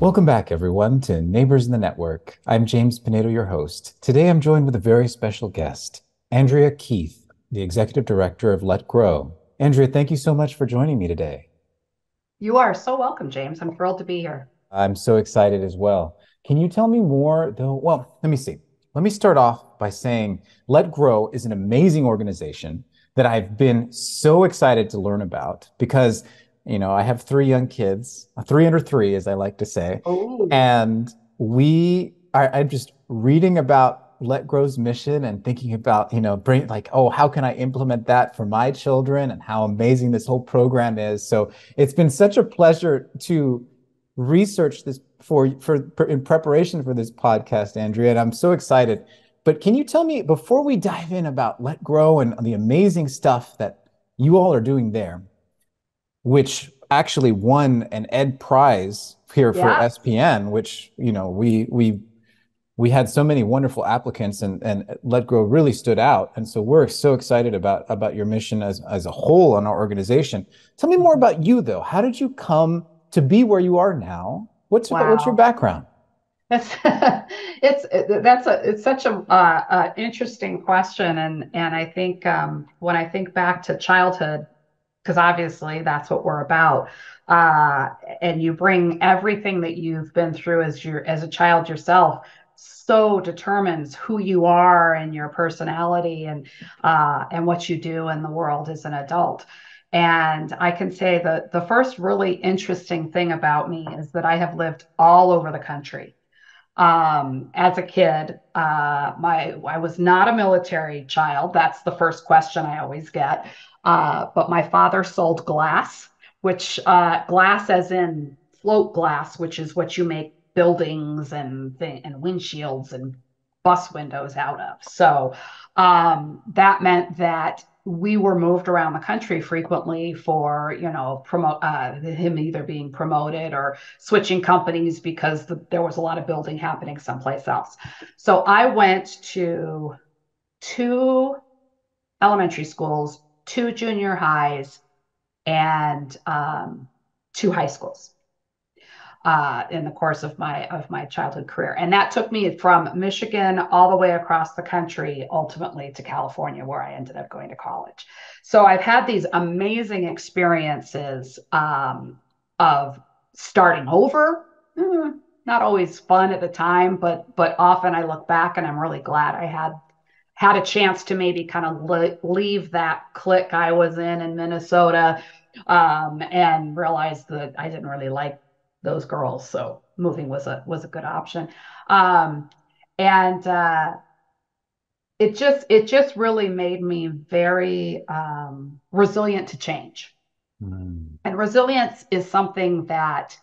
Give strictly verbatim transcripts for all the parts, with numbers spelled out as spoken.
Welcome back, everyone, to Neighbors in the Network. I'm James Pinedo, your host. Today, I'm joined with a very special guest, Andrea Keith, the Executive Director of Let Grow. Andrea, thank you so much for joining me today. You are so welcome, James. I'm thrilled to be here. I'm so excited as well. Can you tell me more, though? Well, let me see. Let me start off by saying Let Grow is an amazing organization that I've been so excited to learn about because you know, I have three young kids, three under three, as I like to say. Oh. And we are, I'm just reading about Let Grow's mission and thinking about, you know, bring like, oh, how can I implement that for my children and how amazing this whole program is. So it's been such a pleasure to research this for, for, for in preparation for this podcast, Andrea, and I'm so excited. But can you tell me, before we dive in about Let Grow and the amazing stuff that you all are doing there, which actually won an Ed Prize here for yeah. S P N, which, you know, we we we had so many wonderful applicants and, and Let Grow really stood out. And so we're so excited about, about your mission as, as a whole and our organization. Tell me more about you, though. How did you come to be where you are now? What's, wow. what's your background? That's it's that's a it's such a uh, uh, interesting question. And, and I think um, when I think back to childhood, because obviously that's what we're about. Uh, and you bring everything that you've been through as your as a child yourself, so determines who you are and your personality and uh, and what you do in the world as an adult. And I can say that the first really interesting thing about me is that I have lived all over the country. Um, as a kid, uh, my, I was not a military child. That's the first question I always get. Uh, but my father sold glass, which, uh, glass as in float glass, which is what you make buildings and th- and windshields and bus windows out of. So, um, that meant that we were moved around the country frequently for, you know, promote uh, him either being promoted or switching companies because the, there was a lot of building happening someplace else. So I went to two elementary schools, two junior highs, and um, two high schools uh, in the course of my of my childhood career. And that took me from Michigan all the way across the country, ultimately to California, where I ended up going to college. So I've had these amazing experiences um, of starting over. Mm, not always fun at the time, but but often I look back and I'm really glad I had had a chance to maybe kind of le- leave that clique I was in in Minnesota um, and realized that I didn't really like those girls. So moving was a, was a good option. Um, and uh, it just, it just really made me very um, resilient to change. Mm. And resilience is something that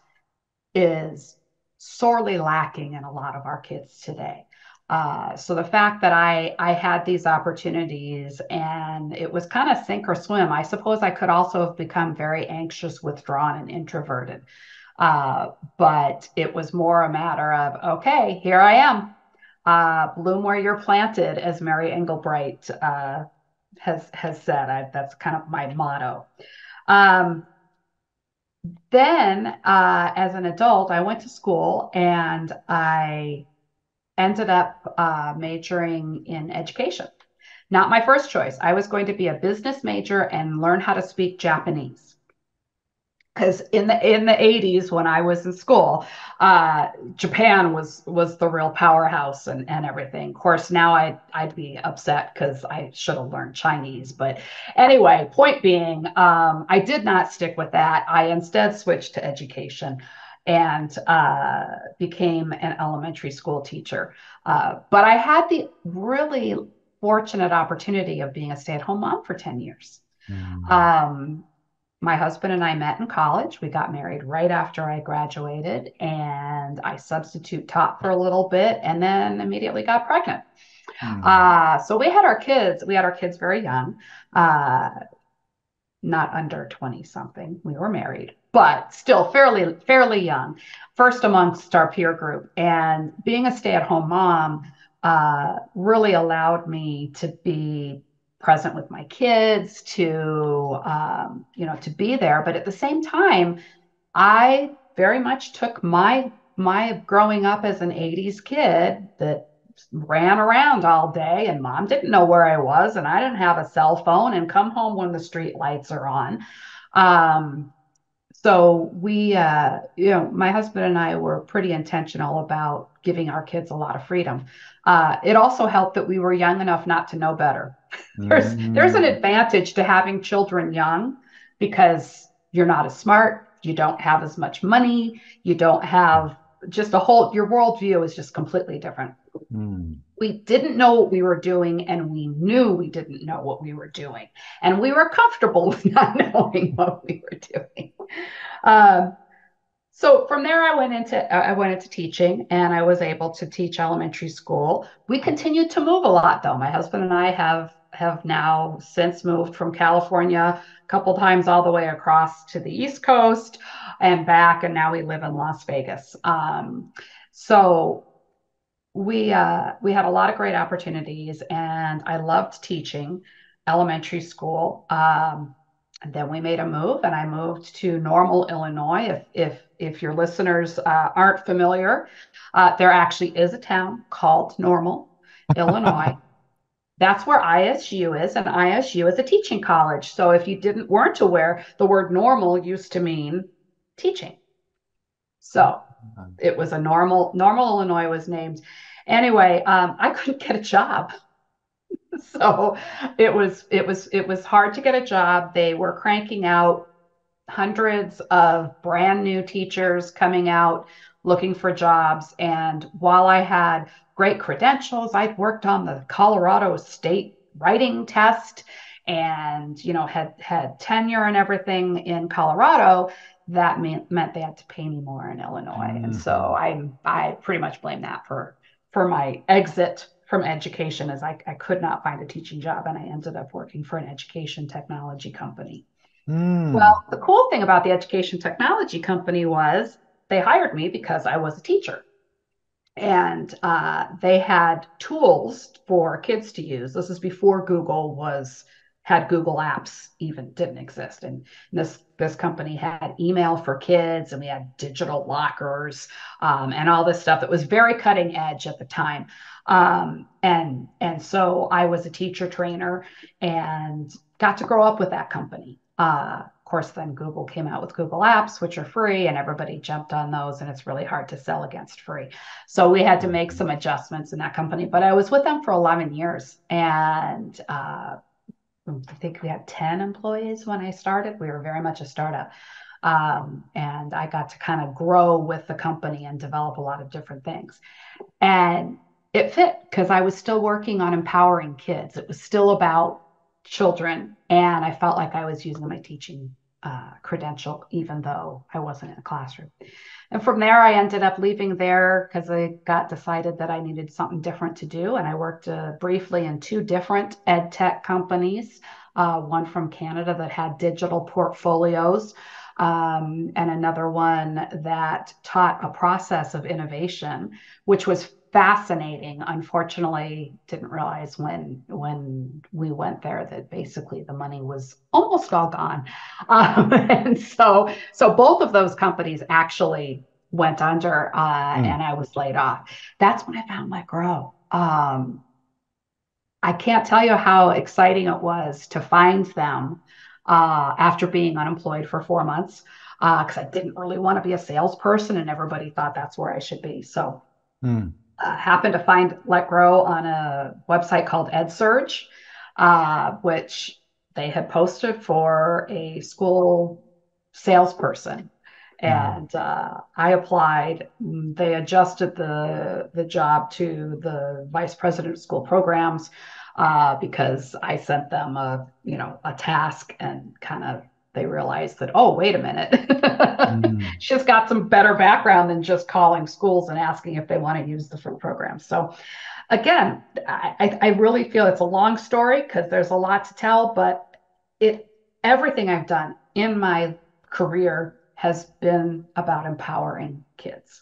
is sorely lacking in a lot of our kids today. Uh, so the fact that I, I had these opportunities and it was kind of sink or swim. I suppose I could also have become very anxious, withdrawn, and introverted. Uh, but it was more a matter of, okay, here I am, uh, bloom where you're planted, as Mary Englebright, uh, has, has said. I, that's kind of my motto. Um, then, uh, as an adult, I went to school and I ended up uh, majoring in education. Not my first choice. I was going to be a business major and learn how to speak Japanese. Because in the in the eighties, when I was in school, uh, Japan was was the real powerhouse and, and everything. Of course, now I'd, I'd be upset because I should have learned Chinese. But anyway, point being, um, I did not stick with that. I instead switched to education and uh, became an elementary school teacher. Uh, but I had the really fortunate opportunity of being a stay-at-home mom for ten years. Mm-hmm. Um, my husband and I met in college. We got married right after I graduated, and I substitute taught for a little bit and then immediately got pregnant. Mm-hmm. Uh, so we had our kids, we had our kids very young, uh, not under twenty something. We were married, but still fairly, fairly young, first amongst our peer group. And being a stay-at-home mom uh, really allowed me to be present with my kids, to, um, you know, to be there. But at the same time, I very much took my my growing up as an eighties kid that ran around all day and mom didn't know where I was and I didn't have a cell phone and come home when the street lights are on. Um, so we, uh, you know, my husband and I were pretty intentional about giving our kids a lot of freedom. Uh, it also helped that we were young enough not to know better. there's, mm. there's an advantage to having children young because you're not as smart. You don't have as much money. You don't have just a whole, your worldview is just completely different. Mm. We didn't know what we were doing, and we knew we didn't know what we were doing, and we were comfortable with not knowing what we were doing. Um, so from there, I went into I went into teaching, and I was able to teach elementary school. We continued to move a lot, though. My husband and I have have now since moved from California a couple times all the way across to the East Coast and back, and now we live in Las Vegas. Um, so. We uh, we had a lot of great opportunities, and I loved teaching elementary school. Um, and then we made a move, and I moved to Normal, Illinois. If if if your listeners uh, aren't familiar, uh, there actually is a town called Normal, Illinois. That's where I S U is, and I S U is a teaching college. So if you didn't weren't aware, the word normal used to mean teaching. So it was a normal, normal Illinois was named. Anyway, um, I couldn't get a job. So it was, it was, it was hard to get a job. They were cranking out hundreds of brand new teachers coming out looking for jobs. And while I had great credentials, I'd worked on the Colorado State writing test and, you know, had, had tenure and everything in Colorado. That meant, meant they had to pay me more in Illinois. Mm. And so I I pretty much blame that for, for my exit from education, as I, I could not find a teaching job, and I ended up working for an education technology company. Mm. Well, the cool thing about the education technology company was they hired me because I was a teacher. And uh, they had tools for kids to use. This is before Google was had Google Apps even didn't exist. And this this company had email for kids, and we had digital lockers um, and all this stuff. It was very cutting edge at the time. Um, and, and so I was a teacher trainer and got to grow up with that company. Uh, of course, then Google came out with Google Apps, which are free, and everybody jumped on those, and it's really hard to sell against free. So we had to make some adjustments in that company, but I was with them for eleven years. And, uh, I think we had ten employees when I started. We were very much a startup. Um, and I got to kind of grow with the company and develop a lot of different things. And it fit because I was still working on empowering kids. It was still about children. And I felt like I was using my teaching uh, credential, even though I wasn't in a classroom. And from there, I ended up leaving there because I got decided that I needed something different to do. And I worked uh, briefly in two different ed tech companies, uh, one from Canada that had digital portfolios, um, and another one that taught a process of innovation, which was fascinating. Unfortunately, didn't realize when when we went there that basically the money was almost all gone, um, and so so both of those companies actually went under, uh, mm. and I was laid off. That's when I found Let Grow. Um, I can't tell you how exciting it was to find them uh, after being unemployed for four months because uh, I didn't really want to be a salesperson, and everybody thought that's where I should be. So. Mm. Uh, happened to find Let Grow on a website called Ed Surge, uh, which they had posted for a school salesperson. Mm. And uh, I applied. They adjusted the, the job to the vice president of school programs uh, because I sent them a, you know, a task, and kind of they realized that, oh, wait a minute, mm. she's got some better background than just calling schools and asking if they want to use the free program. So again, I, I really feel it's a long story because there's a lot to tell, but it everything I've done in my career has been about empowering kids.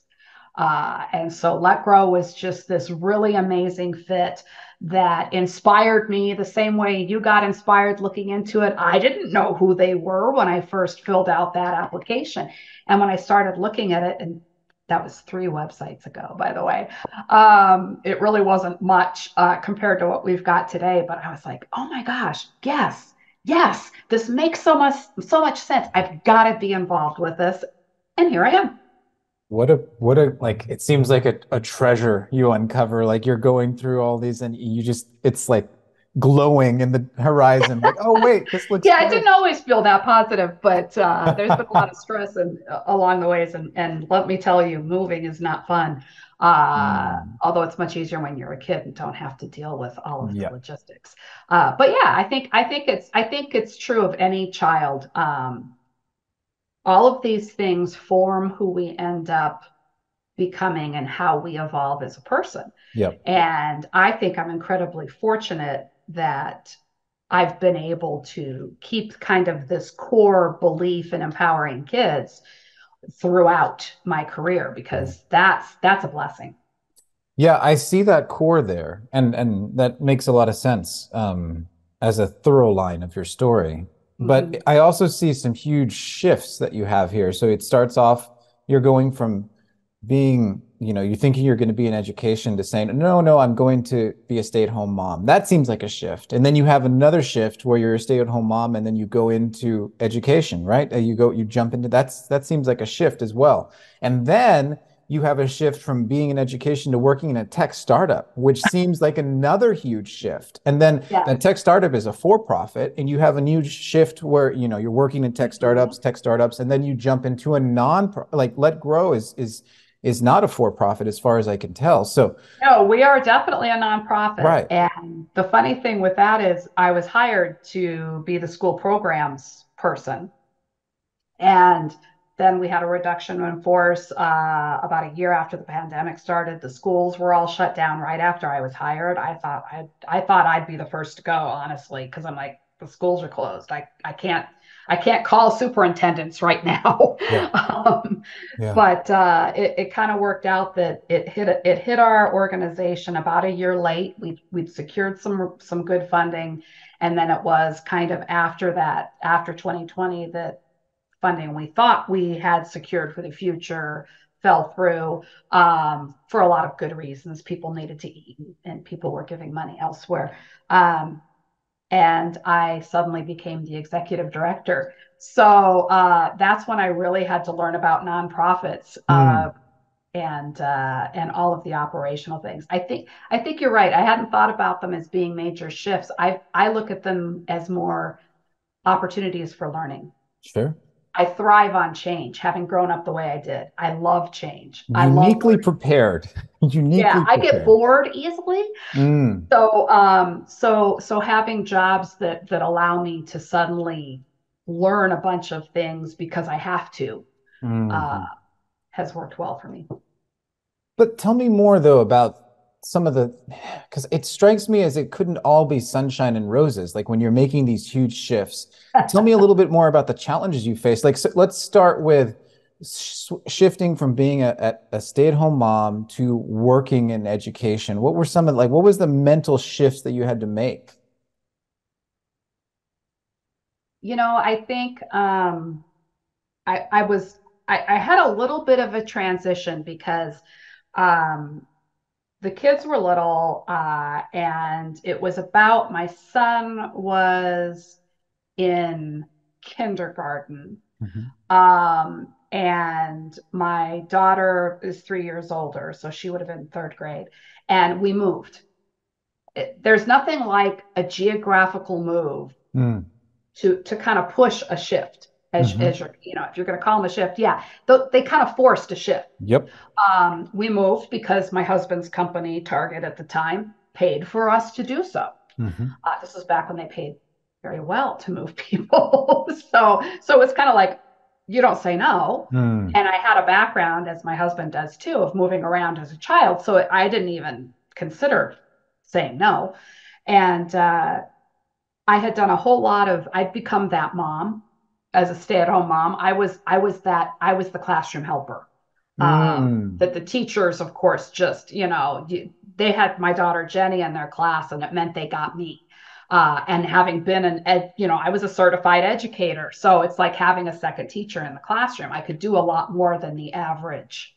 Uh, and so Let Grow was just this really amazing fit that inspired me the same way you got inspired looking into it. I didn't know who they were when I first filled out that application. And when I started looking at it and that was three websites ago, by the way. Um, it really wasn't much uh, compared to what we've got today, but I was like, oh my gosh, yes, yes, this makes so much, so much sense. I've got to be involved with this. And here I am. What a, what a, like, it seems like a, a treasure you uncover, like you're going through all these and you just, it's like glowing in the horizon. Like, oh wait, this looks yeah, good. I didn't always feel that positive, but uh, there's been a lot of stress and uh, along the ways. And, and let me tell you, moving is not fun. Uh, mm. Although it's much easier when you're a kid and don't have to deal with all of the yeah. logistics. Uh, but yeah, I think, I think it's, I think it's true of any child. Um, all of these things form who we end up becoming and how we evolve as a person. Yep. And I think I'm incredibly fortunate that I've been able to keep kind of this core belief in empowering kids throughout my career, because that's that's a blessing. Yeah, I see that core there, and and that makes a lot of sense um, as a thorough line of your story. Mm-hmm. But I also see some huge shifts that you have here. So it starts off, you're going from being, you know, you're thinking you're going to be in education to saying, no, no, I'm going to be a stay-at-home mom. That seems like a shift. And then you have another shift where you're a stay-at-home mom and then you go into education, right? You go, you jump into, that's, that seems like a shift as well. And then you have a shift from being in education to working in a tech startup, which seems like another huge shift. And then yeah. the tech startup is a for-profit, and you have a new shift where, you know, you're working in tech startups, tech startups, and then you jump into a non, like Let Grow is, is, is not a for-profit as far as I can tell. So no, we are definitely a nonprofit. Right. And the funny thing with that is I was hired to be the school programs person. And then we had a reduction in force uh, about a year after the pandemic started. The schools were all shut down right after I was hired. I thought I'd, I thought I'd be the first to go, honestly, because I'm like, the schools are closed. I, I can't. I can't call superintendents right now, yeah. um, yeah. but uh, it, it kind of worked out that it hit it hit our organization about a year late. We we'd secured some some good funding, and then it was kind of after that, after twenty twenty, that funding we thought we had secured for the future fell through um, for a lot of good reasons. People needed to eat, and people were giving money elsewhere. Um, And I suddenly became the executive director. So uh, that's when I really had to learn about nonprofits uh, mm. and uh, and all of the operational things. I think I think you're right. I hadn't thought about them as being major shifts. I I look at them as more opportunities for learning. Sure. I thrive on change, having grown up the way I did. I love change. Uniquely I Uniquely prepared. Uniquely yeah, I prepared. Get bored easily. Mm. So um, so so having jobs that that allow me to suddenly learn a bunch of things because I have to mm. uh, has worked well for me. But tell me more, though, about some of the, because it strikes me as it couldn't all be sunshine and roses, like when you're making these huge shifts. Tell me a little bit more about the challenges you face. Like, so let's start with sh shifting from being a, a stay-at-home mom to working in education. What were some of, like, what was the mental shifts that you had to make? You know, I think um, I, I was, I, I had a little bit of a transition because um, the kids were little, uh, and it was about, my son was in kindergarten, mm-hmm. um, and my daughter is three years older, so she would have been third grade, and we moved. It, there's nothing like a geographical move mm. to to kind of push a shift. As, mm-hmm. as you're, you know, if you're going to call them a shift, yeah, th they kind of forced a shift. Yep. Um, we moved because my husband's company, Target at the time, paid for us to do so. Mm-hmm. Uh, this was back when they paid very well to move people. so, so it's kind of like, you don't say no. Mm. And I had a background, as my husband does too, of moving around as a child. So it, I didn't even consider saying no. And uh, I had done a whole lot of, I'd become that mom. As a stay-at-home mom, I was I was that I was the classroom helper. Um, mm. That the teachers, of course, just you know you, they had my daughter Jenny in their class, and it meant they got me. Uh, and having been an ed, you know, I was a certified educator, so it's like having a second teacher in the classroom. I could do a lot more than the average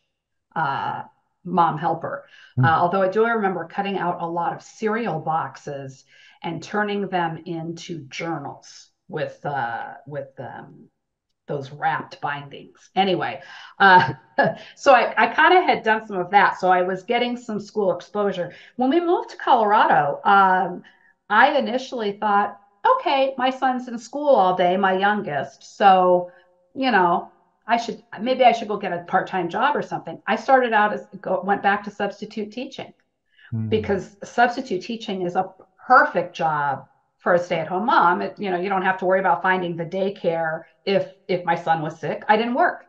uh, mom helper. Mm-hmm. uh, although I do remember cutting out a lot of cereal boxes and turning them into journals with uh, with um, those wrapped bindings. Anyway, uh, so I, I kind of had done some of that. So I was getting some school exposure. When we moved to Colorado, um, I initially thought, okay, my son's in school all day, my youngest. So, you know, I should, maybe I should go get a part-time job or something. I started out as, go, went back to substitute teaching mm. because substitute teaching is a perfect job for a stay-at-home mom. It, you know, you don't have to worry about finding the daycare. If, if my son was sick, I didn't work.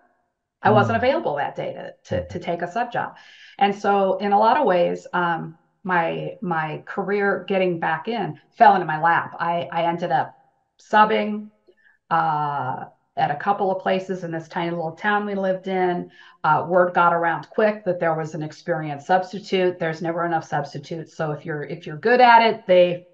I mm. wasn't available that day to, to, to take a sub job. And so in a lot of ways, um, my, my career getting back in fell into my lap. I, I ended up subbing, uh, at a couple of places in this tiny little town we lived in. Uh, word got around quick that there was an experienced substitute. There's never enough substitutes. So if you're, if you're good at it, they,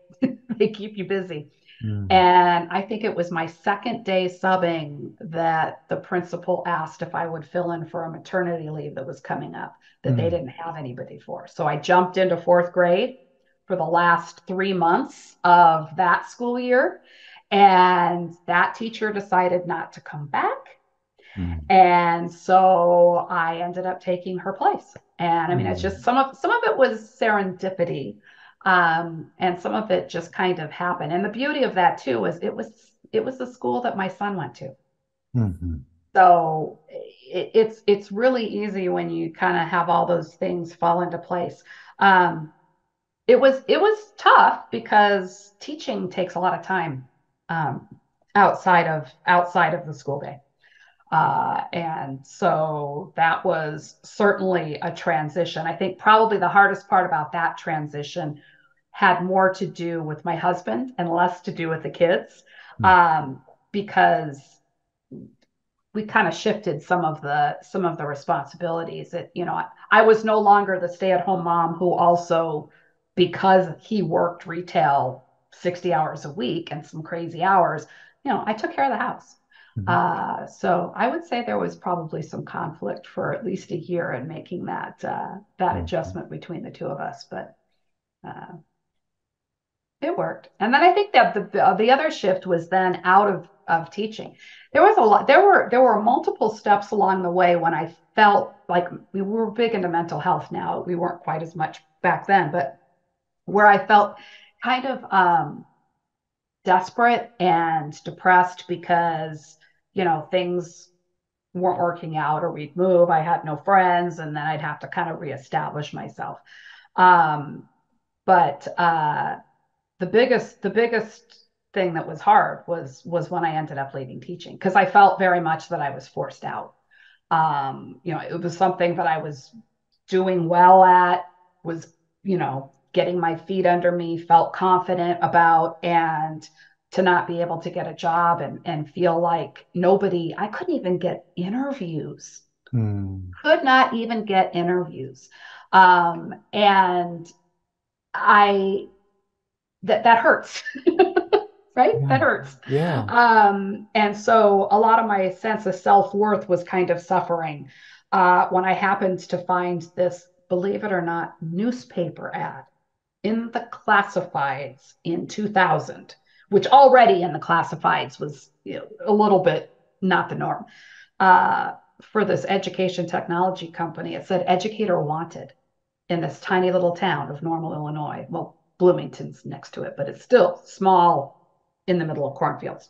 they keep you busy. Mm. And I think it was my second day subbing that the principal asked if I would fill in for a maternity leave that was coming up that mm. they didn't have anybody for. So I jumped into fourth grade for the last three months of that school year. And that teacher decided not to come back. Mm. And so I ended up taking her place. And I mean, mm. it's just some of, some of it was serendipity. Um, and some of it just kind of happened. And the beauty of that too, was it was, it was the school that my son went to. Mm-hmm. So it, it's, it's really easy when you kind of have all those things fall into place. Um, it was, it was tough because teaching takes a lot of time, um, outside of, outside of the school day. Uh, and so that was certainly a transition. I think probably the hardest part about that transition had more to do with my husband and less to do with the kids, um, because we kind of shifted some of the, some of the responsibilities. It, you know, I, I was no longer the stay-at-home mom who also, because he worked retail sixty hours a week and some crazy hours, you know, I took care of the house. Uh, so I would say there was probably some conflict for at least a year in making that, uh, that mm-hmm. adjustment between the two of us, but, uh, it worked. And then I think that the, the other shift was then out of, of teaching. There was a lot, there were, there were multiple steps along the way when I felt like we were big into mental health now. We weren't quite as much back then, but where I felt kind of, um, desperate and depressed because, you know, things weren't working out or we'd move. I had no friends and then I'd have to kind of reestablish myself. Um, but uh, the biggest, the biggest thing that was hard was, was when I ended up leaving teaching because I felt very much that I was forced out. Um, you know, it was something that I was doing well at, was, you know, getting my feet under me, felt confident about, and to not be able to get a job and, and feel like nobody, I couldn't even get interviews, mm. could not even get interviews. Um, and I, that, that hurts, right? Yeah. That hurts. Yeah. Um, and so a lot of my sense of self-worth was kind of suffering uh, when I happened to find this, believe it or not, newspaper ad in the classifieds in two thousand, which already in the classifieds was, you know, a little bit not the norm, uh, for this education technology company. It said educator wanted in this tiny little town of Normal, Illinois. Well, Bloomington's next to it, but it's still small in the middle of cornfields.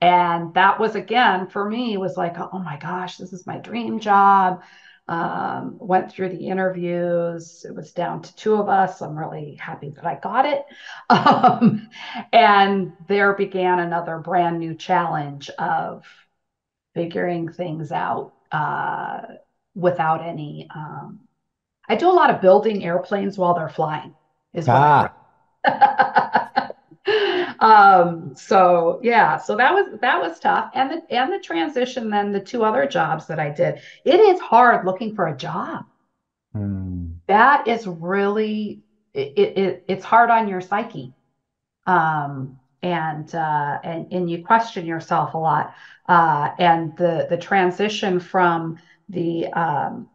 And that was, again, for me, was like, oh my gosh, this is my dream job. Um, went through the interviews. It was down to two of us. I'm really happy that I got it. Um, and there began another brand new challenge of figuring things out, uh, without any, um, I do a lot of building airplanes while they're flying is what ah. Um, so yeah, so that was, that was tough. And the, and the transition, then the two other jobs that I did, it is hard looking for a job. Mm. That is really, it, it, it, it's hard on your psyche. Um, and, uh, and, and you question yourself a lot. Uh, and the, the transition from the, um,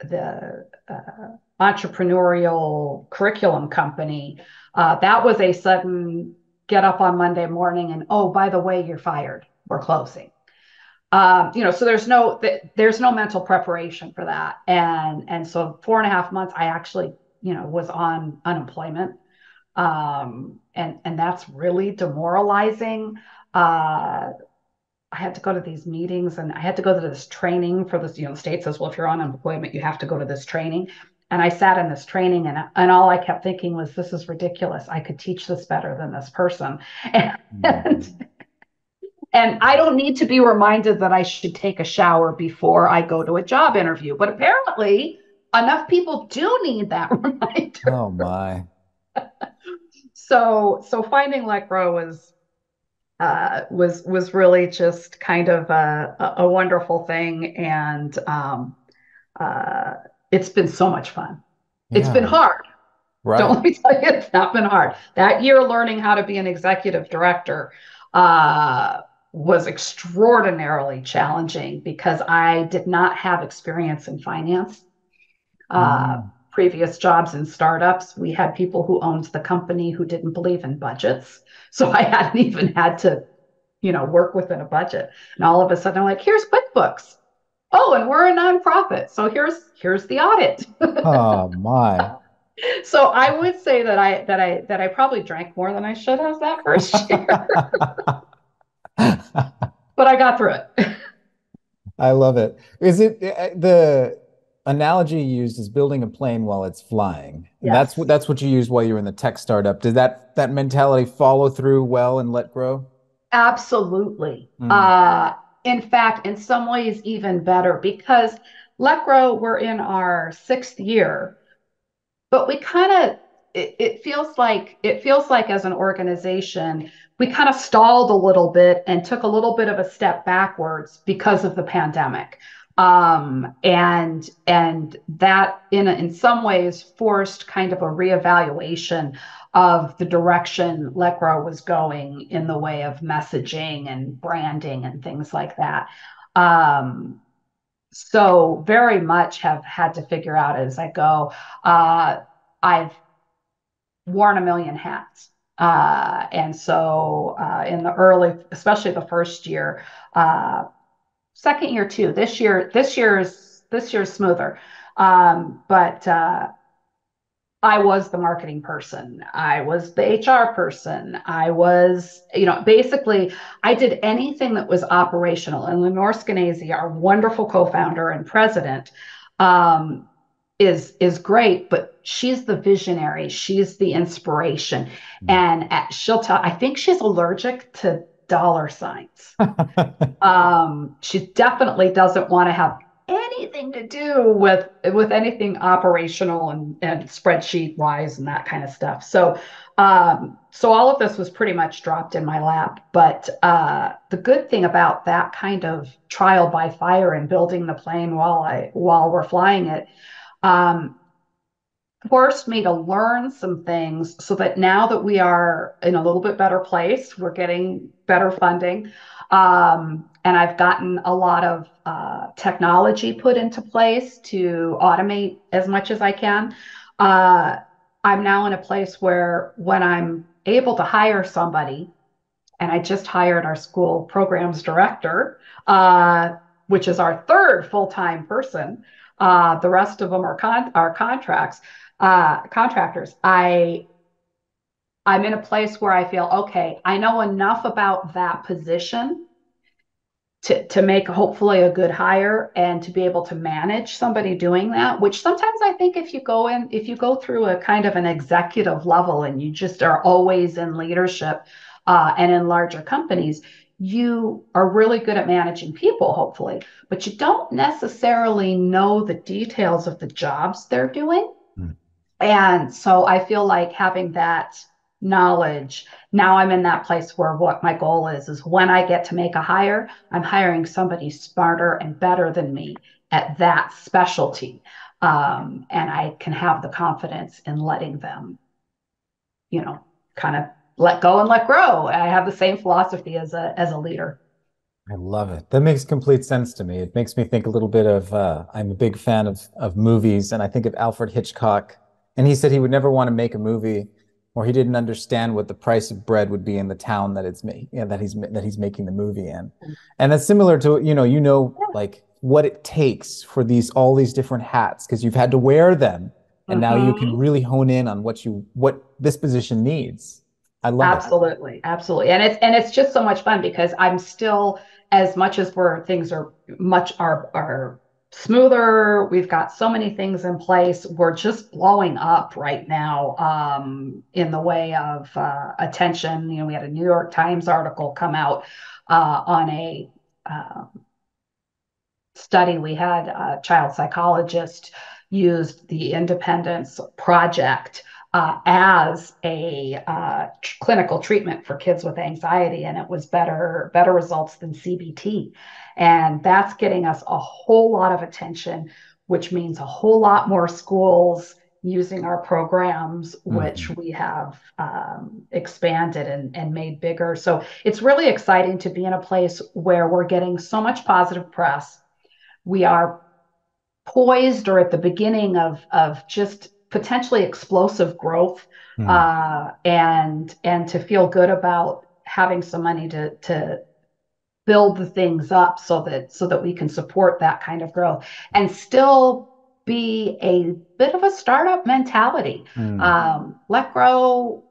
the uh, entrepreneurial curriculum company, uh, that was a sudden get up on Monday morning and, oh, by the way, you're fired. We're closing. Um, you know, so there's no th- there's no mental preparation for that. And and so four and a half months, I actually, you know, was on unemployment. Um, and, and that's really demoralizing. Uh, I had to go to these meetings and I had to go to this training for this, you know, the state says, well, if you're on unemployment, you have to go to this training. And I sat in this training and, and all I kept thinking was, this is ridiculous. I could teach this better than this person. And, mm-hmm. and I don't need to be reminded that I should take a shower before I go to a job interview. But apparently enough people do need that reminder. Oh, my. so so finding Let Grow was uh, was was really just kind of a, a wonderful thing. And um, uh, it's been so much fun. Yeah. It's been hard. Right. Don't let me tell you, it's not been hard. That year learning how to be an executive director uh, was extraordinarily challenging because I did not have experience in finance. Uh, mm. Previous jobs in startups, we had people who owned the company who didn't believe in budgets. So I hadn't even had to, you know, work within a budget. And all of a sudden I'm like, here's QuickBooks. Oh, and we're a nonprofit. So here's, here's the audit. Oh my. So I would say that I, that I, that I probably drank more than I should have that first year, but I got through it. I love it. Is it the analogy you used is building a plane while it's flying. Yes. That's what, that's what you used while you were in the tech startup. Did that, that mentality follow through well and Let Grow? Absolutely. Mm. Uh, in fact, in some ways even better because Let Grow, we're in our sixth year, but we kind of, it, it feels like, it feels like as an organization, we kind of stalled a little bit and took a little bit of a step backwards because of the pandemic. Um, and, and that in, in some ways forced kind of a reevaluation of the direction Let Grow was going in the way of messaging and branding and things like that. Um, so very much have had to figure out as I go. Uh, I've worn a million hats. Uh, and so, uh, in the early, especially the first year, uh, second year too. This year, this year's this year's smoother. Um, but uh, I was the marketing person. I was the H R person. I was, you know, basically I did anything that was operational. And Lenore Skenazy, our wonderful co-founder and president, um, is is great. But she's the visionary. She's the inspiration, mm-hmm. and at, she'll tell. I think she's allergic to dollar signs. um, she definitely doesn't want to have anything to do with with anything operational and, and spreadsheet wise and that kind of stuff. So, um, so all of this was pretty much dropped in my lap. But uh, the good thing about that kind of trial by fire and building the plane while I while we're flying it um, forced me to learn some things so that now that we are in a little bit better place, we're getting better funding. Um, and I've gotten a lot of uh, technology put into place to automate as much as I can. Uh, I'm now in a place where when I'm able to hire somebody, and I just hired our school programs director, uh, which is our third full-time person. Uh, the rest of them are con- are contracts. Uh, contractors, I, I'm in a place where I feel, okay, I know enough about that position to, to make hopefully a good hire and to be able to manage somebody doing that, which sometimes I think if you go in, if you go through a kind of an executive level and you just are always in leadership uh, and in larger companies, you are really good at managing people, hopefully, but you don't necessarily know the details of the jobs they're doing. Mm. And so I feel like having that knowledge, now I'm in that place where what my goal is, is when I get to make a hire, I'm hiring somebody smarter and better than me at that specialty. Um, and I can have the confidence in letting them, you know, kind of let go and Let Grow. I have the same philosophy as a as a leader. I love it. That makes complete sense to me. It makes me think a little bit of, uh, I'm a big fan of, of movies, and I think of Alfred Hitchcock, and he said he would never want to make a movie or he didn't understand what the price of bread would be in the town that it's made, you know, that he's that he's making the movie in. And that's similar to, you know, you know, like what it takes for these, all these different hats, because you've had to wear them. And mm-hmm. now you can really hone in on what you, what this position needs. I love absolutely, that. absolutely, and it's and it's just so much fun because I'm still, as much as where things are much are are smoother. We've got so many things in place. We're just blowing up right now um, in the way of uh, attention. You know, we had a New York Times article come out uh, on a um, study we had. A child psychologist used the Independence Project uh, as a uh, tr- clinical treatment for kids with anxiety, and it was better better results than C B T. And that's getting us a whole lot of attention, which means a whole lot more schools using our programs, mm-hmm. which we have um, expanded and, and made bigger. So it's really exciting to be in a place where we're getting so much positive press. We are poised or at the beginning of, of just potentially explosive growth, mm. uh, and and to feel good about having some money to to build the things up so that so that we can support that kind of growth and still be a bit of a startup mentality. Mm. Um, Let Grow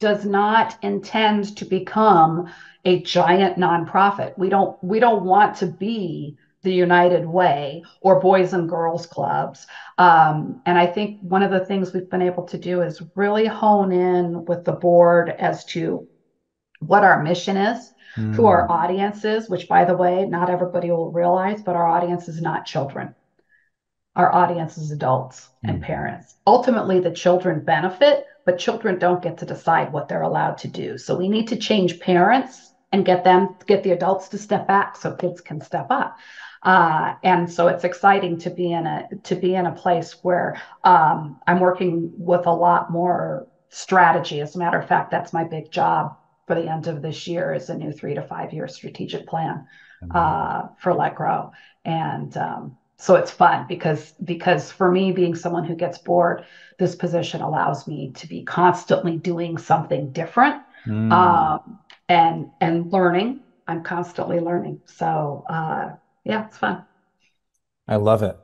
does not intend to become a giant nonprofit. We don't we don't want to be the United Way or Boys and Girls Clubs. Um, and I think one of the things we've been able to do is really hone in with the board as to what our mission is, mm. who our audience is, which, by the way, not everybody will realize, but our audience is not children. Our audience is adults mm. and parents. Ultimately, the children benefit, but children don't get to decide what they're allowed to do. So we need to change parents and get them, get the adults to step back so kids can step up. Uh, and so it's exciting to be in a to be in a place where um, I'm working with a lot more strategy. As a matter of fact, that's my big job for the end of this year is a new three to five year strategic plan uh, for Let Grow. And um, so it's fun because because for me, being someone who gets bored, this position allows me to be constantly doing something different mm. um, and and learning. I'm constantly learning. So. Uh, Yeah, it's fun. I love it.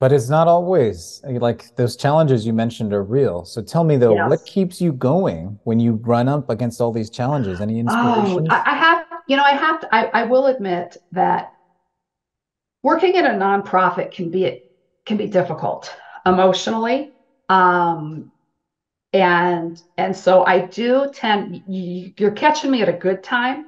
But it's not always like those challenges you mentioned are real. So tell me, though, yes. what keeps you going when you run up against all these challenges? Any inspiration? Oh, I have, you know, I have to, I, I will admit that working at a nonprofit can be can be difficult emotionally. Um, and and so I do tend, you're catching me at a good time.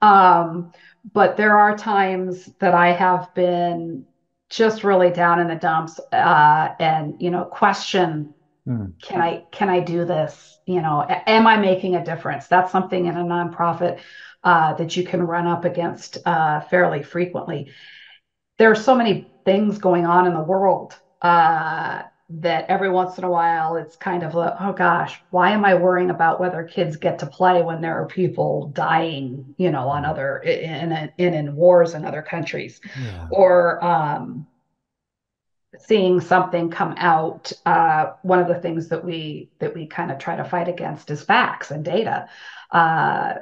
Um, but there are times that I have been just really down in the dumps, uh, and, you know, question, mm. can I, can I do this? You know, am I making a difference? That's something in a nonprofit, uh, that you can run up against, uh, fairly frequently. There are so many things going on in the world, uh, that every once in a while it's kind of like, oh gosh, why am I worrying about whether kids get to play when there are people dying, you know, on other in in, in, in wars in other countries, yeah. or um, seeing something come out. Uh, one of the things that we that we kind of try to fight against is facts and data. Uh,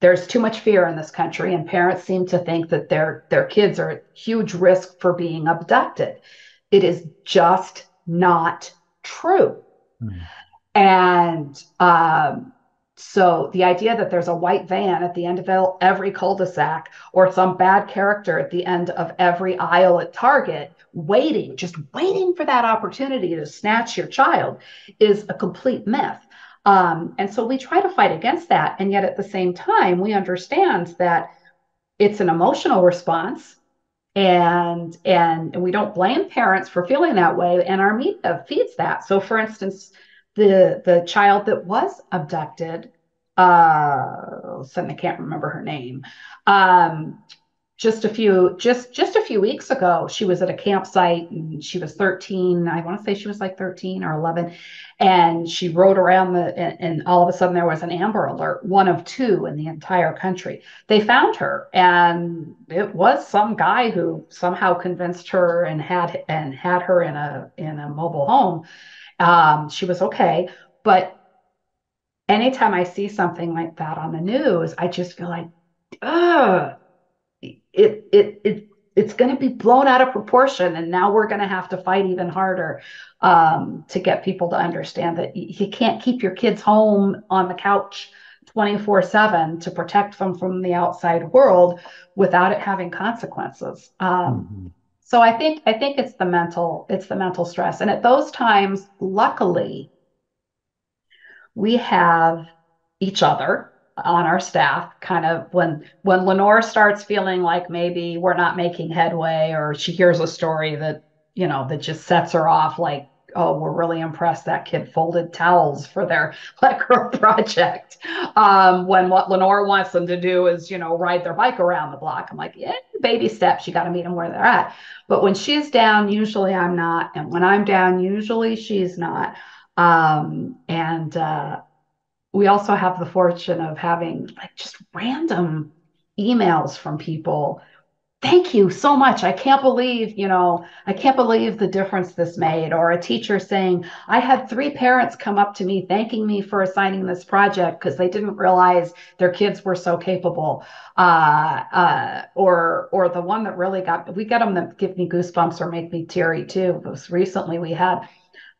there's too much fear in this country, and parents seem to think that their their kids are at huge risk for being abducted. It is just not true. Mm. And um, so the idea that there's a white van at the end of every cul-de-sac or some bad character at the end of every aisle at Target waiting, just waiting for that opportunity to snatch your child is a complete myth. Um, and so we try to fight against that. And yet at the same time, we understand that it's an emotional response. And, and and we don't blame parents for feeling that way, and our media feeds that. So, for instance, the the child that was abducted, uh, I can't remember her name. Um, just a few just just a few weeks ago, she was at a campsite and she was thirteen. I want to say she was like thirteen or eleven, and she rode around the and, and all of a sudden there was an Amber Alert, one of two in the entire country. They found her, and it was some guy who somehow convinced her and had and had her in a in a mobile home. Um, she was okay, but anytime I see something like that on the news, I just feel like, ugh, it it it it's going to be blown out of proportion, and now we're going to have to fight even harder um, to get people to understand that you can't keep your kids home on the couch twenty-four seven to protect them from the outside world without it having consequences. Um, mm-hmm. So I think I think it's the mental it's the mental stress, and at those times, luckily, we have each other on our staff. Kind of when when Lenore starts feeling like maybe we're not making headway, or she hears a story that, you know, that just sets her off, like, oh, we're really impressed that kid folded towels for their Let Grow project. Um, when what Lenore wants them to do is, you know, ride their bike around the block. I'm like, yeah, baby steps. You got to meet them where they're at. But when she's down, usually I'm not. And when I'm down, usually she's not. Um, and uh, we also have the fortune of having like just random emails from people. Thank you so much. I can't believe, you know, I can't believe the difference this made. Or a teacher saying, I had three parents come up to me thanking me for assigning this project because they didn't realize their kids were so capable. Uh, uh, or or the one that really got, we get them that give me goosebumps or make me teary too. Most recently we had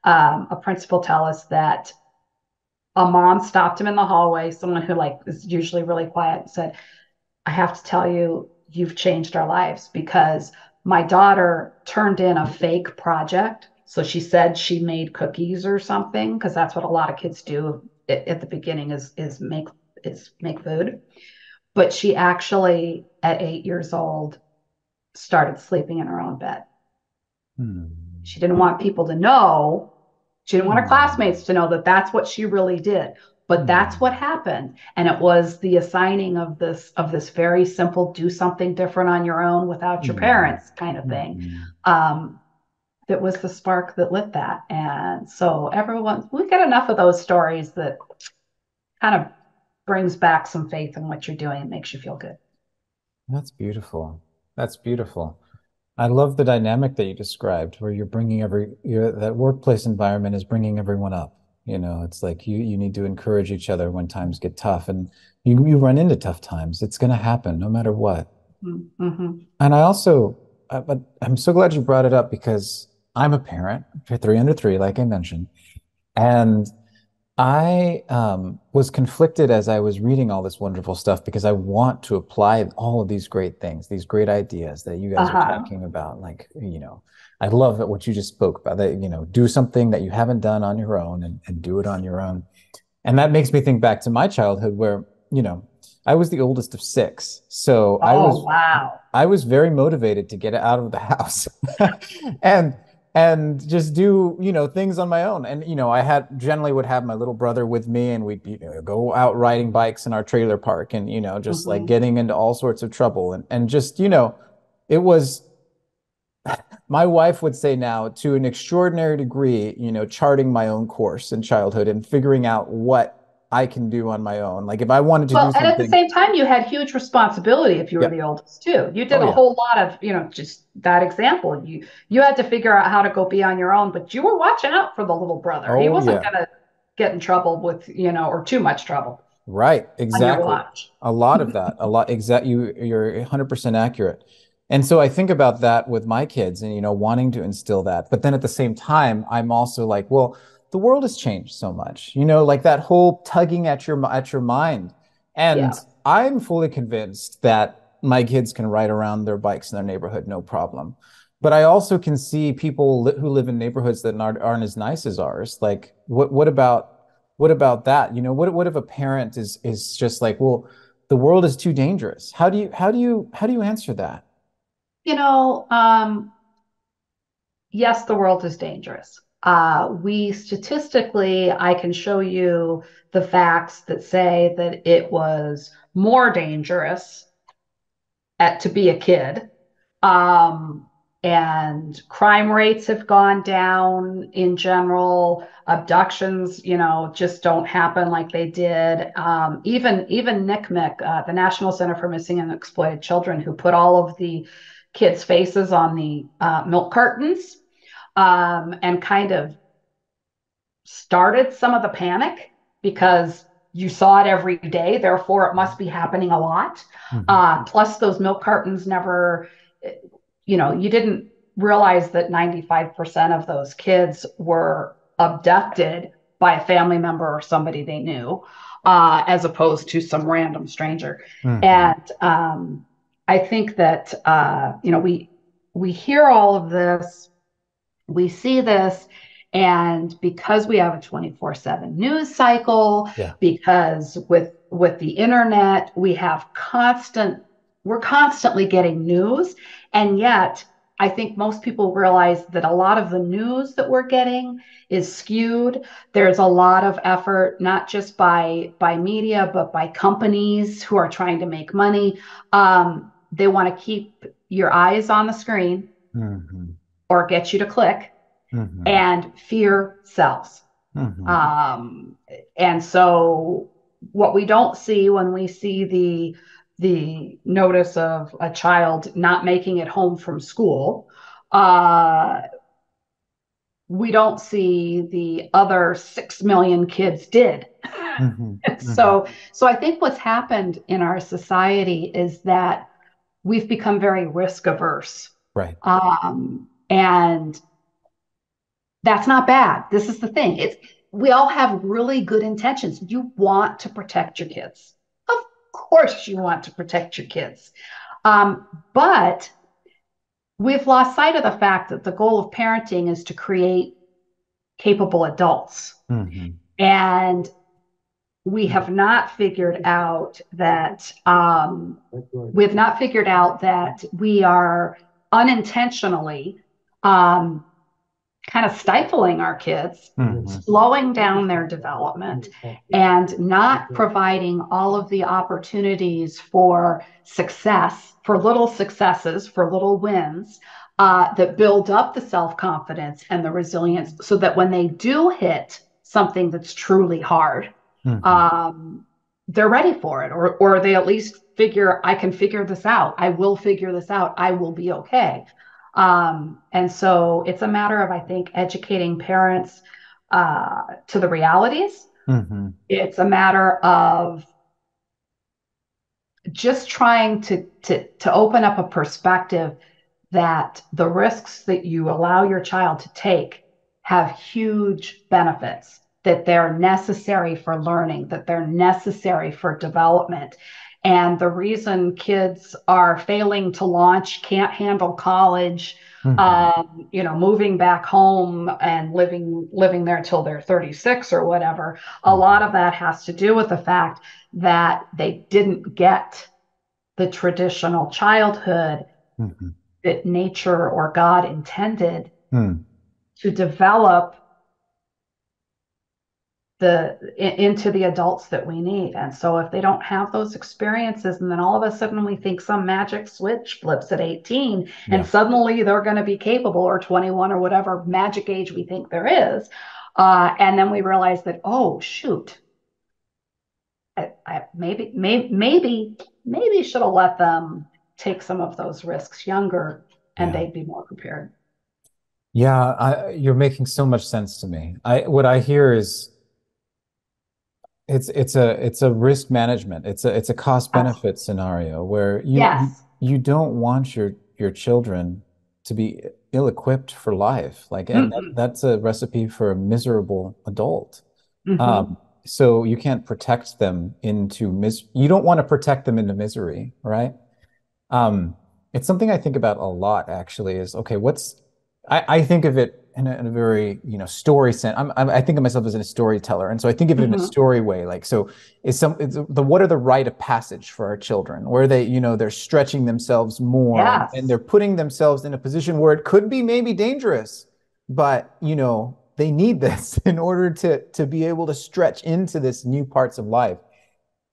Um, a principal tell us that a mom stopped him in the hallway, someone who like is usually really quiet, and said, I have to tell you, you've changed our lives because my daughter turned in a fake project. So she said she made cookies or something, because that's what a lot of kids do at, at the beginning is is make is make food. But she actually, at eight years old, started sleeping in her own bed. Hmm. She didn't want people to know. She didn't want her classmates to know that that's what she really did. But that's what happened. And it was the assigning of this of this very simple, do something different on your own without your parents kind of thing. Um, that was the spark that lit that. And so everyone, we get enough of those stories that kind of brings back some faith in what you're doing and makes you feel good. That's beautiful. That's beautiful. I love the dynamic that you described, where you're bringing every you're, that workplace environment is bringing everyone up. You know, it's like you you need to encourage each other when times get tough, and you you run into tough times. It's going to happen no matter what. Mm-hmm. And I also, uh, but I'm so glad you brought it up, because I'm a parent, three under three, like I mentioned, and I um, was conflicted as I was reading all this wonderful stuff, because I want to apply all of these great things, these great ideas that you guys uh-huh. are talking about. Like, you know, I love that what you just spoke about, that, you know, do something that you haven't done on your own and, and do it on your own. And that makes me think back to my childhood where, you know, I was the oldest of six. So oh, I was, wow. I was very motivated to get out of the house and and just do, you know, things on my own. And, you know, I had generally would have my little brother with me, and we'd, you know, go out riding bikes in our trailer park and, you know, just mm-hmm. like getting into all sorts of trouble. And, and just, you know, it was, my wife would say now, to an extraordinary degree, you know, charting my own course in childhood and figuring out what I can do on my own. Like if I wanted to well, do something. And at the same time, you had huge responsibility if you were yep. the oldest too. You did oh, a yeah. whole lot of, you know, just that example. You you had to figure out how to go be on your own, but you were watching out for the little brother. Oh, he wasn't yeah. going to get in trouble with, you know, or too much trouble. Right. Exactly. A lot of that. A lot. Exact. You, you're one hundred percent accurate. And so I think about that with my kids and, you know, wanting to instill that. But then at the same time, I'm also like, well, the world has changed so much, you know, like that whole tugging at your at your mind. And yeah. I'm fully convinced that my kids can ride around their bikes in their neighborhood, no problem. But I also can see people li- who live in neighborhoods that aren't, aren't as nice as ours. Like, what what about what about that? You know, what what if a parent is is just like, well, the world is too dangerous. How do you how do you how do you answer that? You know, um, yes, the world is dangerous. Uh, we statistically, I can show you the facts that say that it was more dangerous at, to be a kid. Um, and crime rates have gone down in general. Abductions, you know, just don't happen like they did. Um, even even N C M E C, uh, the National Center for Missing and Exploited Children, who put all of the kids' faces on the uh, milk cartons um, and kind of started some of the panic because you saw it every day, therefore it must be happening a lot. Mm-hmm. Uh, plus those milk cartons never, you know, you didn't realize that ninety-five percent of those kids were abducted by a family member or somebody they knew, uh, as opposed to some random stranger. Mm-hmm. And um, I think that, uh, you know, we, we hear all of this, we see this, and because we have a twenty-four seven news cycle, yeah. because with with the internet, we have constant, we're constantly getting news. And yet, I think most people realize that a lot of the news that we're getting is skewed. There's a lot of effort, not just by, by media, but by companies who are trying to make money. Um, they want to keep your eyes on the screen mm-hmm. or get you to click. Mm-hmm. And fear sells. Mm-hmm. Um, and so what we don't see when we see the the notice of a child not making it home from school, uh, we don't see the other six million kids did. Mm-hmm. Mm-hmm. So, so I think what's happened in our society is that we've become very risk averse. Right. Um, and that's not bad. This is the thing. It's, we all have really good intentions. You want to protect your kids. Of course you want to protect your kids. Um, but we've lost sight of the fact that the goal of parenting is to create capable adults. Mm-hmm. And we have not figured out that, um, we've not figured out that we are unintentionally, um, kind of stifling our kids, mm-hmm. slowing down their development, and not providing all of the opportunities for success, for little successes, for little wins, uh, that build up the self-confidence and the resilience so that when they do hit something that's truly hard, mm-hmm. um, they're ready for it, or, or they at least figure, I can figure this out. I will figure this out. I will be okay. Um, and so it's a matter of, I think, educating parents, uh, to the realities. Mm-hmm. It's a matter of just trying to, to, to open up a perspective that the risks that you allow your child to take have huge benefits, that they're necessary for learning, that they're necessary for development. And the reason kids are failing to launch, can't handle college, mm-hmm. um, you know, moving back home and living living there till they're thirty-six or whatever, mm-hmm. a lot of that has to do with the fact that they didn't get the traditional childhood mm-hmm. that nature or God intended mm. to develop the into the adults that we need. And so if they don't have those experiences, and then all of a sudden we think some magic switch flips at eighteen yeah. and suddenly they're going to be capable, or twenty-one or whatever magic age we think there is. Uh, and then we realize that, oh, shoot, I, I maybe, maybe, maybe, maybe should have let them take some of those risks younger, and yeah. they'd be more prepared. Yeah. I, you're making so much sense to me. I, what I hear is, It's it's a it's a risk management. It's a it's a cost benefit scenario where you, yes. you you don't want your your children to be ill equipped for life. Like mm-hmm. and that, that's a recipe for a miserable adult. Mm-hmm. Um, so you can't protect them into mis. You don't want to protect them into misery, right? Um, it's something I think about a lot. Actually, is okay. What's I, I think of it. In a, in a very, you know, story sense. I'm, I'm, I think of myself as a storyteller. And so I think of it mm-hmm. in a story way. Like, so is some, is the, what are the rite of passage for our children where they, you know, they're stretching themselves more yes. and they're putting themselves in a position where it could be maybe dangerous, but you know, they need this in order to, to be able to stretch into this new parts of life.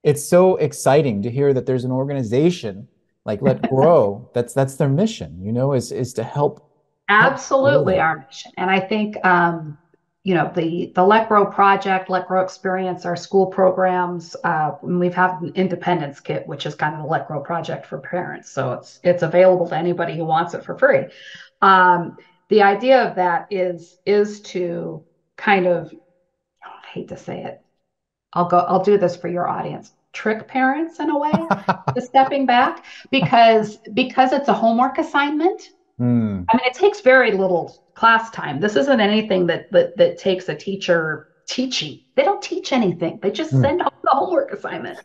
It's so exciting to hear that there's an organization like Let Grow. that's that's their mission, you know, is is to help. Absolutely help our mission. And I think, um, you know, the, the Let Grow project, Let Grow experience, our school programs, uh, and we've had an independence kit, which is kind of the Let Grow project for parents. So it's, it's available to anybody who wants it for free. Um, the idea of that is, is to kind of, I hate to say it, I'll go, I'll do this for your audience, trick parents in a way to stepping back because, because it's a homework assignment. Mm. I mean, it takes very little class time. This isn't anything that, that, that takes a teacher teaching. They don't teach anything. They just mm. send out the homework assignment.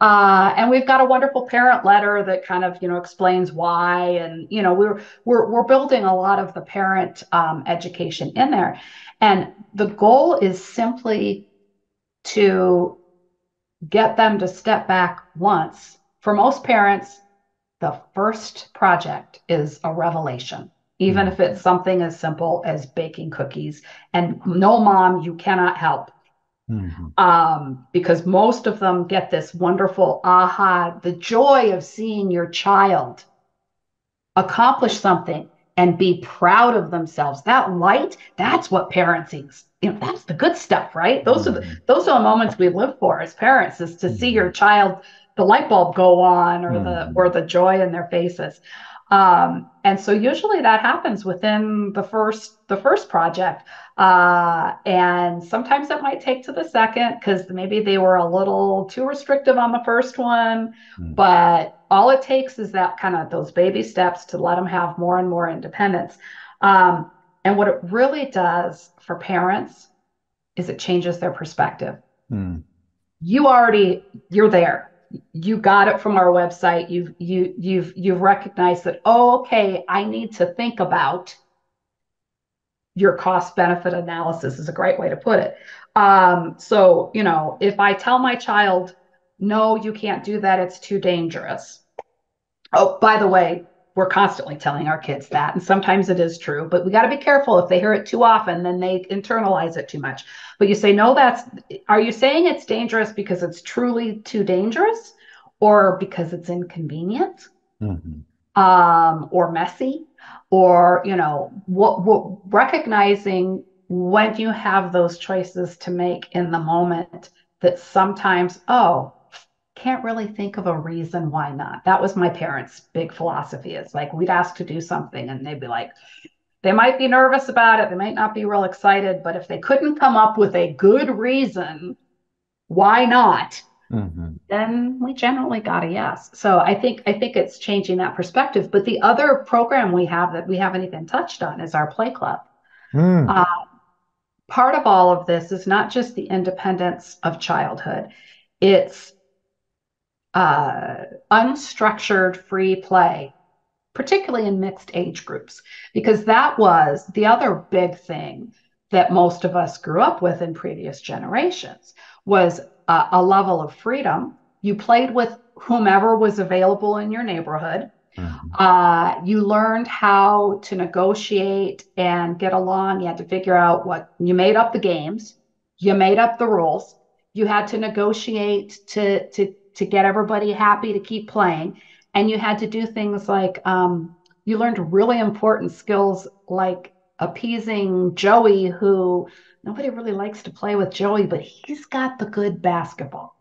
Uh, and we've got a wonderful parent letter that kind of, you know, explains why. And, you know, we're, we're, we're building a lot of the parent um, education in there. And the goal is simply to get them to step back once. For most parents, the first project is a revelation, even mm. if it's something as simple as baking cookies. And no, mom, you cannot help. Mm-hmm. Um, because most of them get this wonderful aha, the joy of seeing your child accomplish something and be proud of themselves. That light, that's what parenting is. You know, that's the good stuff, right? Those mm-hmm. are the, those are the moments we live for as parents, is to mm-hmm. see your child, the light bulb go on, or mm-hmm. the or the joy in their faces. Um, and so usually that happens within the first, the first project. Uh, and sometimes it might take to the second because maybe they were a little too restrictive on the first one, mm. but all it takes is that kind of those baby steps to let them have more and more independence. Um, and what it really does for parents is it changes their perspective. Mm. You already, you're there. You got it from our website. You've, you, you've, you've recognized that, oh, okay, I need to think about your cost benefit analysis is a great way to put it. Um, so, you know, if I tell my child, no, you can't do that, it's too dangerous. Oh, by the way, we're constantly telling our kids that, and sometimes it is true, but we got to be careful. If they hear it too often, then they internalize it too much. But you say, no, that's, are you saying it's dangerous because it's truly too dangerous, or because it's inconvenient, mm-hmm. um, or messy, or, you know, what, what recognizing when you have those choices to make in the moment that sometimes, oh, can't really think of a reason why not. That was my parents' big philosophy. It's like we'd ask to do something and they'd be like, they might be nervous about it, they might not be real excited, but if they couldn't come up with a good reason why not, mm-hmm. then we generally got a yes. So I think I think it's changing that perspective. But the other program we have that we haven't even touched on is our play club. Mm. Uh, part of all of this is not just the independence of childhood. It's Uh, unstructured free play, particularly in mixed age groups, because that was the other big thing that most of us grew up with in previous generations, was uh, a level of freedom. You played with whomever was available in your neighborhood. Mm-hmm. Uh, you learned how to negotiate and get along. You had to figure out what, you made up the games, you made up the rules, you had to negotiate to, to, to get everybody happy to keep playing. And you had to do things like, um, you learned really important skills like appeasing Joey, who nobody really likes to play with Joey, but he's got the good basketball.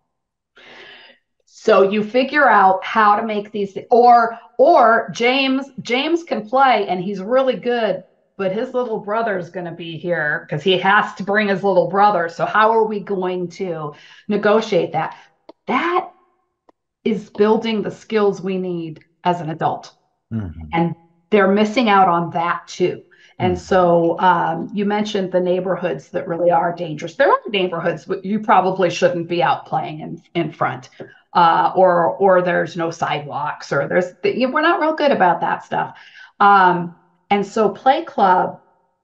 So you figure out how to make these, or, or James, James can play and he's really good, but his little brother's going to be here because he has to bring his little brother. So how are we going to negotiate that? That is building the skills we need as an adult. Mm-hmm. And they're missing out on that too. And mm-hmm. so um, you mentioned the neighborhoods that really are dangerous. There are neighborhoods where you probably shouldn't be out playing in, in front, uh, or or there's no sidewalks, or there's, we're not real good about that stuff. Um, and so Play Club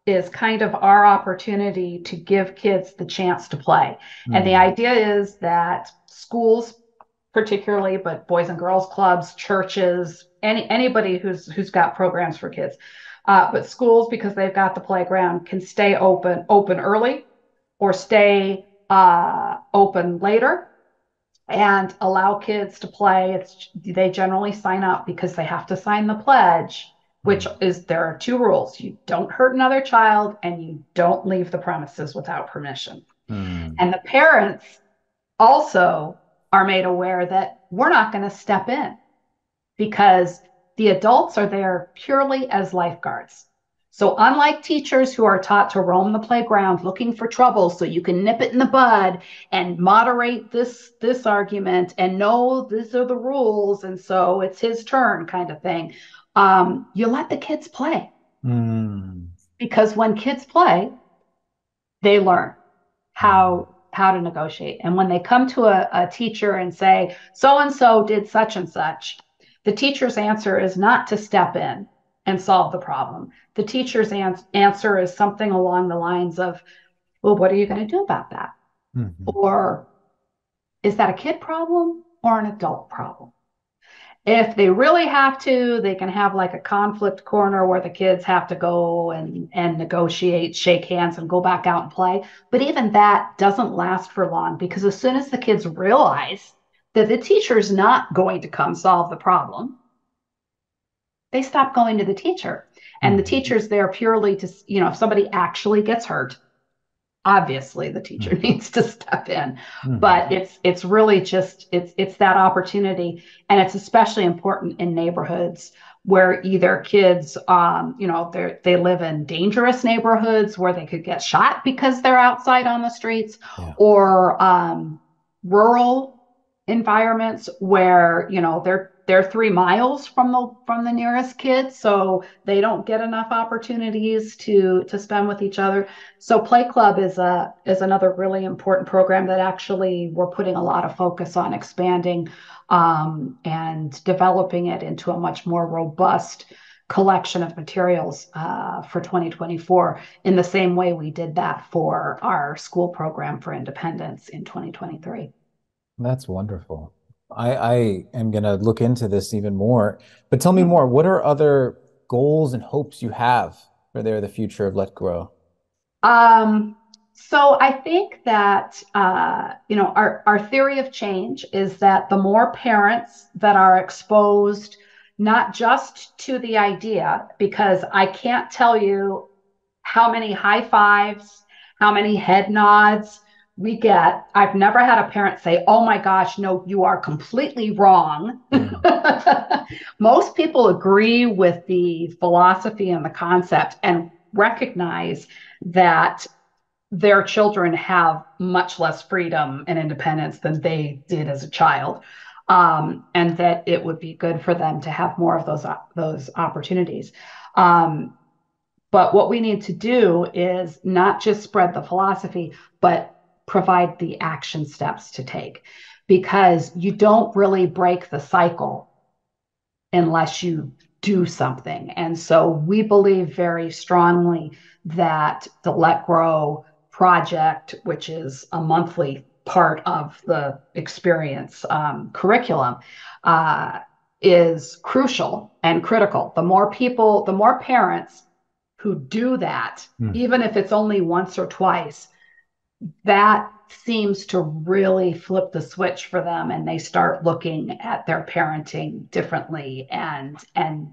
is kind of our opportunity to give kids the chance to play. Mm-hmm. And the idea is that schools particularly, but boys and girls clubs, churches, any anybody who's who's got programs for kids, uh, but schools, because they've got the playground, can stay open open early or stay uh, open later. and allow kids to play. It's, they generally sign up because they have to sign the pledge, which is, there are two rules. You don't hurt another child and you don't leave the premises without permission. Mm. And the parents also are made aware that we're not going to step in because the adults are there purely as lifeguards. So unlike teachers who are taught to roam the playground looking for trouble so you can nip it in the bud and moderate this, this argument and no, these are the rules and so it's his turn kind of thing, um, you let the kids play. Mm. Because when kids play, they learn how, how to negotiate. And when they come to a, a teacher and say, so-and-so did such and such, the teacher's answer is not to step in and solve the problem. The teacher's ans- answer is something along the lines of, well, what are you going to do about that? Mm-hmm. Or is that a kid problem or an adult problem? If they really have to, they can have like a conflict corner where the kids have to go and, and negotiate, shake hands, and go back out and play. But even that doesn't last for long, because as soon as the kids realize that the teacher's not going to come solve the problem, they stop going to the teacher. And the teacher's there purely to, you know, if somebody actually gets hurt, obviously the teacher mm-hmm. needs to step in. Mm-hmm. But it's it's really just, it's it's that opportunity. And it's especially important in neighborhoods where either kids, um, you know, they they live in dangerous neighborhoods where they could get shot because they're outside on the streets, yeah. or um, rural environments where, you know, they're They're three miles from the from the nearest kid, so they don't get enough opportunities to to spend with each other. So Play Club is a is another really important program that actually we're putting a lot of focus on expanding um, and developing it into a much more robust collection of materials uh, for twenty twenty-four, in the same way we did that for our school program for independence in twenty twenty-three. That's wonderful. I, I am going to look into this even more, but tell me more. What are other goals and hopes you have for there, the future of Let Grow? Um, so I think that, uh, you know, our, our theory of change is that the more parents that are exposed, not just to the idea, because I can't tell you how many high fives, how many head nods we get. I've never had a parent say, oh my gosh, no, you are completely wrong. Mm. Most people agree with the philosophy and the concept and recognize that their children have much less freedom and independence than they did as a child, um, and that it would be good for them to have more of those, those opportunities. Um, but what we need to do is not just spread the philosophy, but provide the action steps to take, because you don't really break the cycle unless you do something. And so we believe very strongly that the Let Grow project, which is a monthly part of the experience um, curriculum, uh, is crucial and critical. The more people, the more parents who do that, mm. even if it's only once or twice, that seems to really flip the switch for them, and they start looking at their parenting differently and and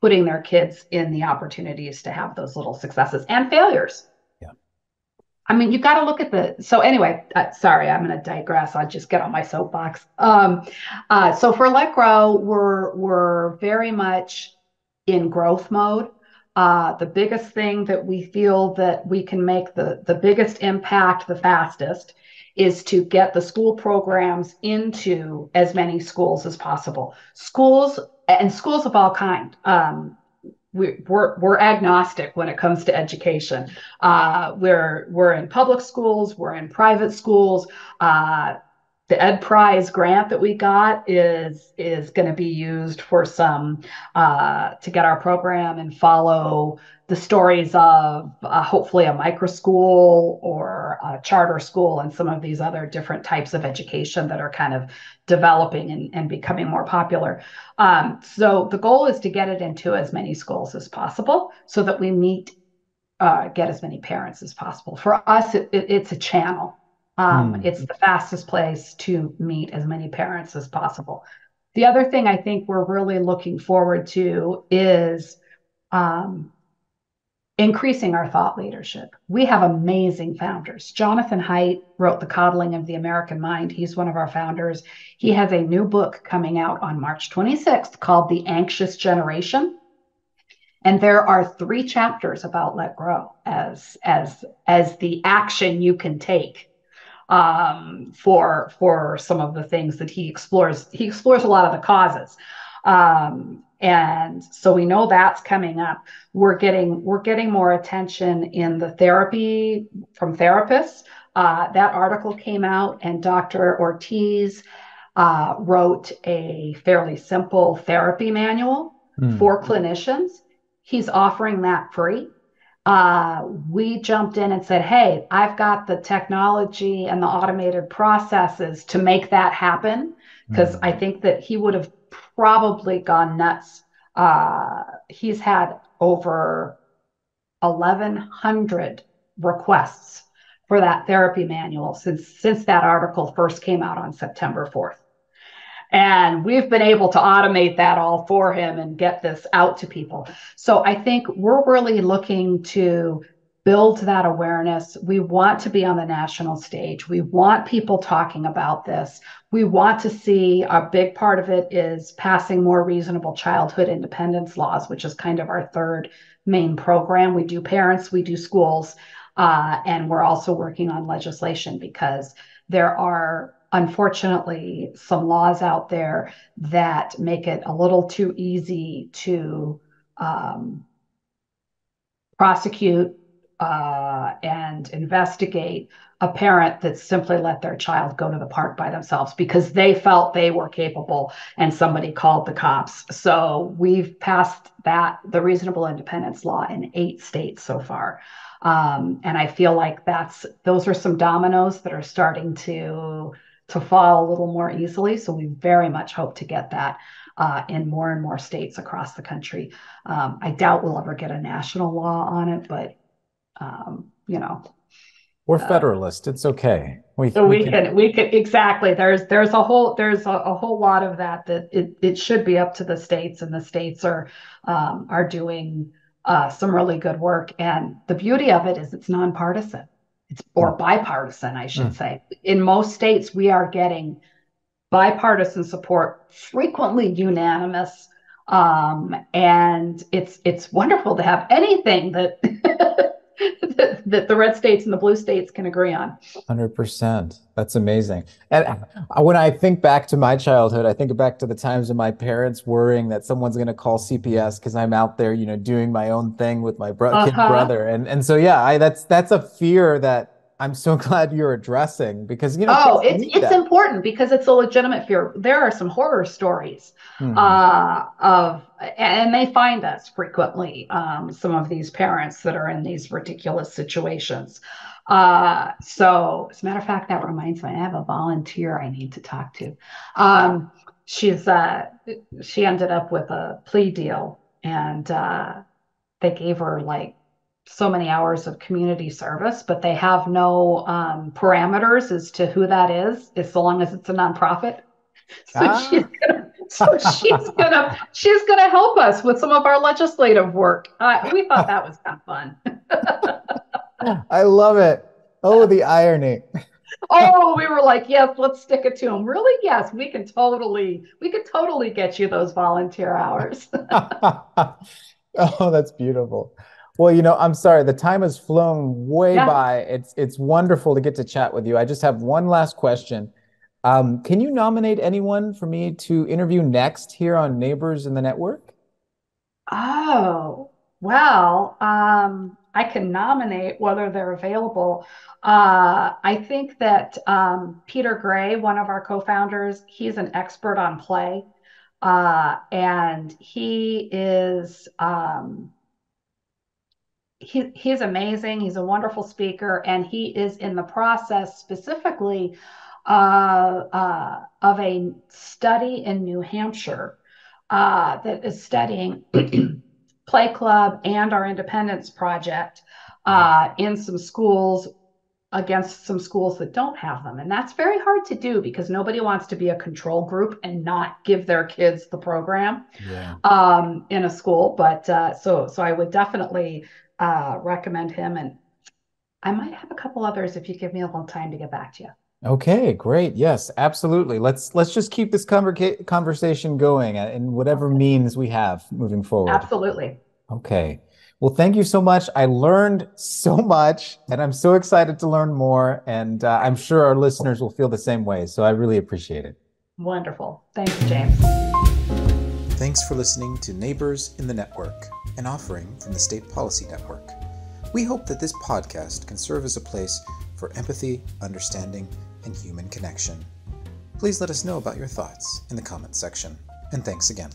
putting their kids in the opportunities to have those little successes and failures. Yeah. I mean, you've got to look at the, so anyway, uh, sorry, I'm going to digress. I'll just get on my soapbox. Um, uh, so for Let Grow, we're, we're very much in growth mode. Uh, the biggest thing that we feel that we can make the, the biggest impact the fastest is to get the school programs into as many schools as possible. Schools and schools of all kind. Um, we, we're, we're agnostic when it comes to education. Uh, we're, we're in public schools, we're in private schools. Uh, The Ed Prize grant that we got is is going to be used for some uh, to get our program and follow the stories of uh, hopefully a micro school or a charter school and some of these other different types of education that are kind of developing and, and becoming more popular. Um, so the goal is to get it into as many schools as possible so that we meet, uh, get as many parents as possible. For us, it, it, it's a channel. Um, mm. It's the fastest place to meet as many parents as possible. The other thing I think we're really looking forward to is um, increasing our thought leadership. We have amazing founders. Jonathan Haidt wrote The Coddling of the American Mind. He's one of our founders. He has a new book coming out on March twenty-sixth called The Anxious Generation. And there are three chapters about Let Grow as, as, as the action you can take um, for, for some of the things that he explores. He explores a lot of the causes. Um, and so we know that's coming up. We're getting, we're getting more attention in the therapy from therapists. Uh, that article came out, and Doctor Ortiz uh, wrote a fairly simple therapy manual mm. for clinicians. He's offering that free. Uh, we jumped in and said, hey, I've got the technology and the automated processes to make that happen. Because mm-hmm. I think that he would have probably gone nuts. Uh, he's had over eleven hundred requests for that therapy manual since, since that article first came out on September fourth. And we've been able to automate that all for him and get this out to people. So I think we're really looking to build that awareness. We want to be on the national stage. We want people talking about this. We want to see, a big part of it is passing more reasonable childhood independence laws, which is kind of our third main program. We do parents, we do schools, uh, and we're also working on legislation, because there are, unfortunately, some laws out there that make it a little too easy to um, prosecute uh, and investigate a parent that simply let their child go to the park by themselves because they felt they were capable and somebody called the cops. So we've passed that, the reasonable independence law, in eight states so far. Um, and I feel like that's, those are some dominoes that are starting to to fall a little more easily. So we very much hope to get that uh, in more and more states across the country. Um, I doubt we'll ever get a national law on it, but, um, you know. We're uh, Federalist. It's okay. We, so we, we can, can, we can, exactly. There's, there's a whole, there's a, a whole lot of that, that it, it should be up to the states, and the states are, um, are doing uh, some really good work. And the beauty of it is it's nonpartisan. It's, or bipartisan, I should mm. say. In most states, we are getting bipartisan support, frequently unanimous, um, and it's it's wonderful to have anything that that, that the red states and the blue states can agree on. one hundred percent. That's amazing. And when I think back to my childhood, I think back to the times of my parents worrying that someone's going to call C P S because I'm out there, you know, doing my own thing with my bro uh-huh. kid brother. And and so, yeah, I, that's that's a fear that I'm so glad you're addressing, because, you know, oh, it's, it's important, because it's a legitimate fear. There are some horror stories mm-hmm. uh, of, and they find us frequently, um, some of these parents that are in these ridiculous situations. Uh, so as a matter of fact, that reminds me, I have a volunteer I need to talk to. Um, she's, uh, she ended up with a plea deal, and uh, they gave her like so many hours of community service, but they have no um, parameters as to who that is, as long as it's a nonprofit. So ah. she's gonna, so she's gonna, she's gonna help us with some of our legislative work. Uh, we thought that was kind of fun. I love it. Oh, the irony. Oh, we were like, yes, let's stick it to them. Really? Yes, we can totally, we could totally get you those volunteer hours. Oh, that's beautiful. Well, you know, I'm sorry, the time has flown way yeah. by. It's it's wonderful to get to chat with you. I just have one last question. Um, can you nominate anyone for me to interview next here on Neighbors in the Network? Oh, well, um, I can nominate whether they're available. Uh, I think that um, Peter Gray, one of our co-founders, he's an expert on play. Uh, and he is... Um, He, he's amazing. He's a wonderful speaker, and he is in the process specifically uh, uh, of a study in New Hampshire uh, that is studying Play Club and our Independence Project uh, in some schools against some schools that don't have them. And that's very hard to do because nobody wants to be a control group and not give their kids the program yeah. um, in a school. But uh, so so I would definitely uh, recommend him. And I might have a couple others if you give me a little time to get back to you. Okay, great. Yes, absolutely. Let's let's just keep this converca- conversation going in whatever means we have moving forward. Absolutely. Okay. Well, thank you so much. I learned so much, and I'm so excited to learn more. And uh, I'm sure our listeners will feel the same way. So I really appreciate it. Wonderful. Thanks, James. Thanks for listening to Neighbors in the Network, an offering from the State Policy Network. We hope that this podcast can serve as a place for empathy, understanding, and human connection. Please let us know about your thoughts in the comments section. And thanks again.